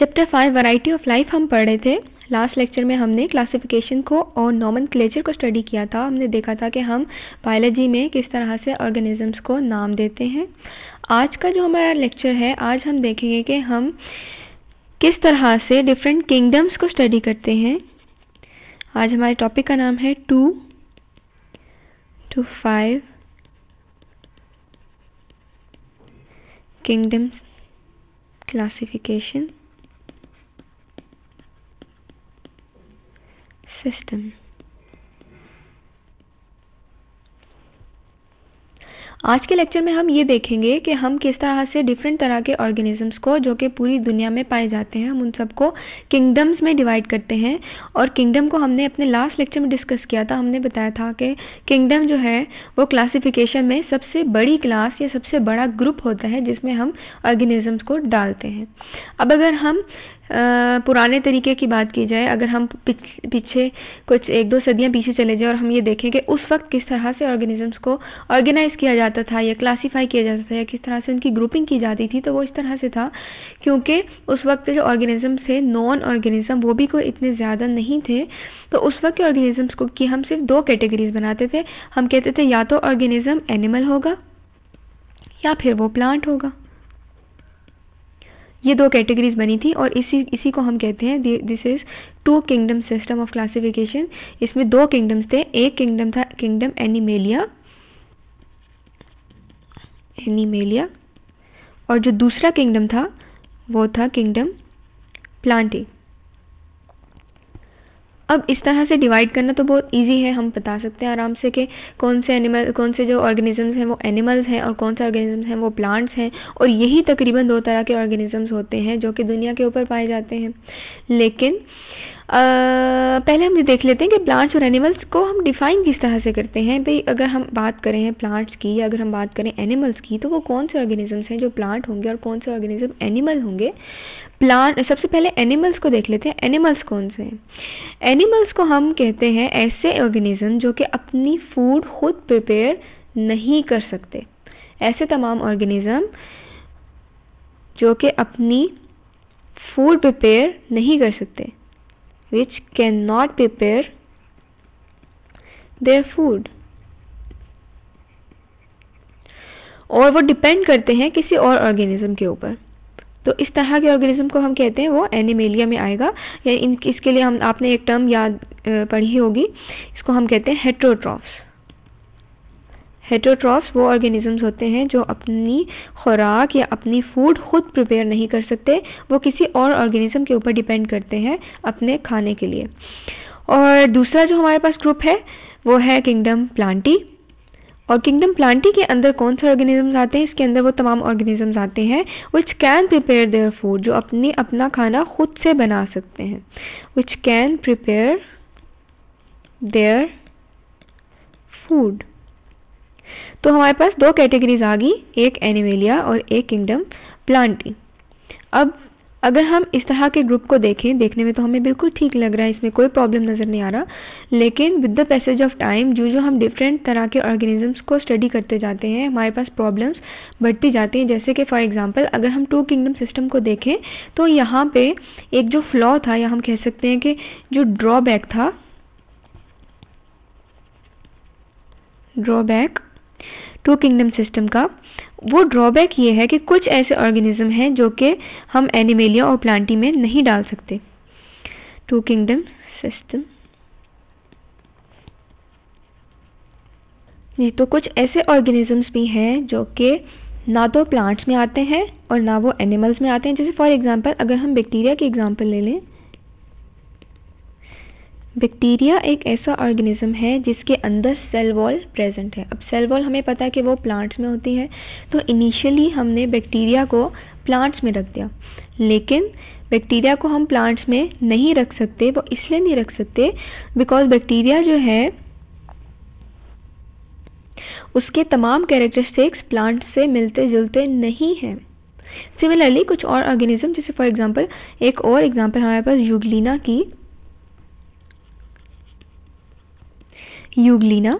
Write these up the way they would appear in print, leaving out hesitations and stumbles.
Chapter 5 variety of life हम पढ़ रहे थे। लास्ट लेक्चर में हमने क्लासिफिकेशन को और नोमेनक्लेचर को स्टडी किया था। हमने देखा था कि हम बायोलॉजी में किस तरह से ऑर्गेनिजम्स को नाम देते हैं। आज का जो हमारा लेक्चर है, आज हम देखेंगे कि हम किस तरह से डिफरेंट किंगडम्स को स्टडी करते हैं। आज हमारे टॉपिक का नाम है 2 to 5 किंगडम्स क्लासिफिकेशन सिस्टम। आज के लेक्चर में हम ये देखेंगे कि हम किस तरह से डिफरेंट तरह के ऑर्गेनिजम्स को जो कि पूरी दुनिया में पाए जाते हैं, हम उन सबको किंगडम्स में डिवाइड करते हैं। और किंगडम को हमने अपने लास्ट लेक्चर में डिस्कस किया था। हमने बताया था कि किंगडम जो है वो क्लासिफिकेशन में सबसे बड़ी क्लास या सबसे बड़ा ग्रुप होता है जिसमें हम ऑर्गेनिजम्स को डालते हैं। अब अगर हम पुराने तरीके की बात की जाए, अगर हम पीछे कुछ 1-2 सदियां पीछे चले जाए और हम ये देखें कि उस वक्त किस तरह से ऑर्गेनिजम्स को ऑर्गेनाइज किया जाता था या क्लासीफाई किया जाता था या किस तरह से उनकी ग्रुपिंग की जाती थी, तो वो इस तरह से था क्योंकि उस वक्त जो ऑर्गेनिजम्स थे नॉन ऑर्गेनिज्म, वो भी कोई इतने ज़्यादा नहीं थे। तो उस वक्त के ऑर्गेनिजम्स को कि हम सिर्फ 2 कैटेगरीज बनाते थे। हम कहते थे या तो ऑर्गेनिज्म एनिमल होगा या फिर वो प्लांट होगा। ये 2 कैटेगरीज बनी थी और इसी को हम कहते हैं this is 2 kingdom system of classification. इसमें 2 किंगडम्स थे। एक किंगडम था किंगडम एनिमेलिया और जो दूसरा किंगडम था वो था किंगडम प्लांटी। अब इस तरह से डिवाइड करना तो बहुत इजी है। हम बता सकते हैं आराम से कि कौन से जो ऑर्गेनिजम्स हैं वो एनिमल्स हैं और कौन से ऑर्गेनिजम्स हैं वो प्लांट्स हैं। और यही तकरीबन 2 तरह के ऑर्गेनिजम्स होते हैं जो कि दुनिया के ऊपर पाए जाते हैं। लेकिन पहले हम ये देख लेते हैं कि प्लांट्स और एनिमल्स को हम डिफाइन किस तरह से करते हैं। भाई अगर हम बात करें प्लांट्स की या अगर हम बात करें एनिमल्स की, तो वो कौन से ऑर्गेनिजम्स हैं जो प्लांट होंगे और कौन से ऑर्गेनिज्म एनिमल होंगे। सबसे पहले एनिमल्स को देख लेते हैं। एनिमल्स कौन से हैं? एनिमल्स को हम कहते हैं ऐसे ऑर्गेनिज्म जो कि अपनी फूड खुद प्रिपेयर नहीं कर सकते। ऐसे तमाम ऑर्गेनिज्म जो कि अपनी फूड प्रिपेयर नहीं कर सकते, which cannot prepare their food, और वो डिपेंड करते हैं किसी और ऑर्गेनिज्म के ऊपर। तो इस तरह के ऑर्गेनिज्म को हम कहते हैं वो एनिमेलिया में आएगा। या इसके लिए हम आपने एक टर्म याद पढ़ी होगी, इसको हम कहते हैं हेटरोट्रॉफ्स। हेटरोट्रॉफ्स वो ऑर्गेनिजम्स होते हैं जो अपनी खुराक या अपनी फूड खुद प्रिपेयर नहीं कर सकते, वो किसी और ऑर्गेनिज्म के ऊपर डिपेंड करते हैं अपने खाने के लिए। और दूसरा जो हमारे पास ग्रुप है वो है किंगडम प्लांटी। और किंगडम प्लांटी के अंदर कौन से ऑर्गेनिजम्स आते हैं? इसके अंदर वो तमाम ऑर्गेनिजम्स आते हैं which can prepare their food, जो अपना खाना खुद से बना सकते हैं। Which can prepare their food. तो हमारे पास 2 कैटेगरीज आ गई, एक एनिमेलिया और एक किंगडम प्लांटी। अब अगर हम इस तरह के ग्रुप को देखें, देखने में तो हमें बिल्कुल ठीक लग रहा है, इसमें कोई प्रॉब्लम नज़र नहीं आ रहा। लेकिन with the passage of time जो हम डिफरेंट तरह के ऑर्गेनिजम्स को स्टडी करते जाते हैं, हमारे पास प्रॉब्लम्स बढ़ती जाती हैं। जैसे कि फॉर एग्जांपल अगर हम 2 किंगडम सिस्टम को देखें, तो यहाँ पर एक जो फ्लॉ था या हम कह सकते हैं कि जो ड्रॉबैक 2 किंगडम सिस्टम का, वो ड्रॉबैक ये है कि कुछ ऐसे ऑर्गेनिज्म हैं जो कि हम एनिमेलिया और प्लांटी में नहीं डाल सकते। 2 किंगडम सिस्टम, ये तो कुछ ऐसे ऑर्गेनिजम्स भी हैं जो कि ना तो प्लांट्स में आते हैं और ना वो एनिमल्स में आते हैं। जैसे फॉर एग्जांपल अगर हम बैक्टीरिया की एग्जांपल ले लें, बैक्टीरिया एक ऐसा ऑर्गेनिज्म है जिसके अंदर सेल वॉल प्रेजेंट है। अब सेल वॉल हमें पता है कि वो प्लांट्स में होती है, तो इनिशियली हमने बैक्टीरिया को प्लांट्स में रख दिया। लेकिन बैक्टीरिया को हम प्लांट्स में नहीं रख सकते, वो इसलिए नहीं रख सकते बिकॉज बैक्टीरिया जो है उसके तमाम कैरेक्टरिस्टिक्स प्लांट से मिलते जुलते नहीं हैं। सिमिलरली कुछ और ऑर्गेनिज्म, जैसे फॉर एग्जाम्पल एक और एग्जाम्पल हमारे पास यूग्लिना की, यूग्लिना।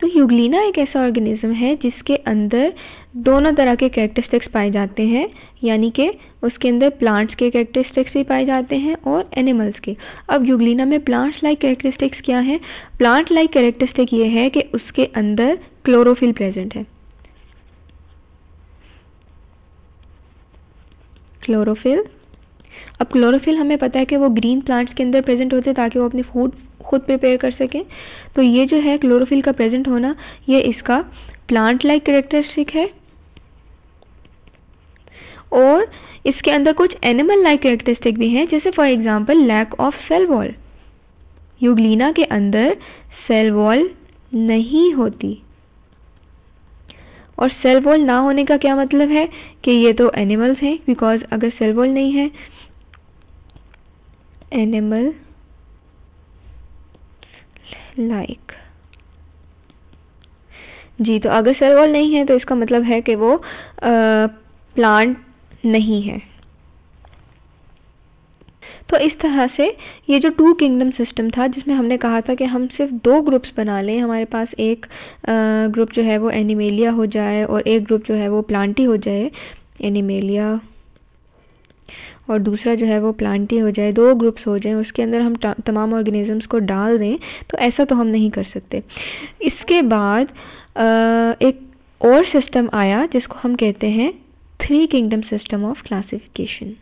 तो यूग्लिना एक ऐसा ऑर्गेनिज्म है जिसके अंदर दोनों तरह के कैरेक्टरिस्टिक्स पाए जाते हैं, यानी कि उसके अंदर प्लांट्स के कैरेक्टरिस्टिक्स भी पाए जाते हैं और एनिमल्स के। अब यूग्लिना में प्लांट्स लाइक कैरेक्टरिस्टिक्स क्या है? प्लांट लाइक कैरेक्टरिस्टिक ये है कि उसके अंदर क्लोरोफिल प्रेजेंट है, क्लोरोफिल। अब क्लोरोफिल हमें पता है कि वो ग्रीन प्लांट्स के अंदर प्रेजेंट होते हैं ताकि वो अपने फूड खुद प्रिपेयर कर सकें। तो ये जो है क्लोरोफिल का प्रेजेंट होना, ये इसका प्लांट लाइक कैरेक्टरिस्टिक है। और इसके अंदर कुछ एनिमल लाइक कैरेक्टरिस्टिक भी हैं, जैसे for example lack of cell wall. Euglena के अंदर सेल वॉल नहीं होती, और सेल वॉल ना होने का क्या मतलब है कि ये तो एनिमल्स हैं, बिकॉज अगर सेल वॉल नहीं है, एनिमल लाइक, जी, तो अगर सेल वॉल नहीं है तो इसका मतलब है कि वो प्लांट नहीं है। तो इस तरह से ये जो टू किंगडम सिस्टम था, जिसमें हमने कहा था कि हम सिर्फ दो ग्रुप्स बना लें, हमारे पास एक ग्रुप जो है वो एनिमेलिया हो जाए और एक ग्रुप जो है वो प्लांटी हो जाए, एनिमेलिया और दूसरा जो है वो प्लांटी हो जाए, दो ग्रुप्स हो जाएं, उसके अंदर हम तमाम ऑर्गेनिजम्स को डाल दें, तो ऐसा तो हम नहीं कर सकते। इसके बाद एक और सिस्टम आया जिसको हम कहते हैं three kingdom system of classification.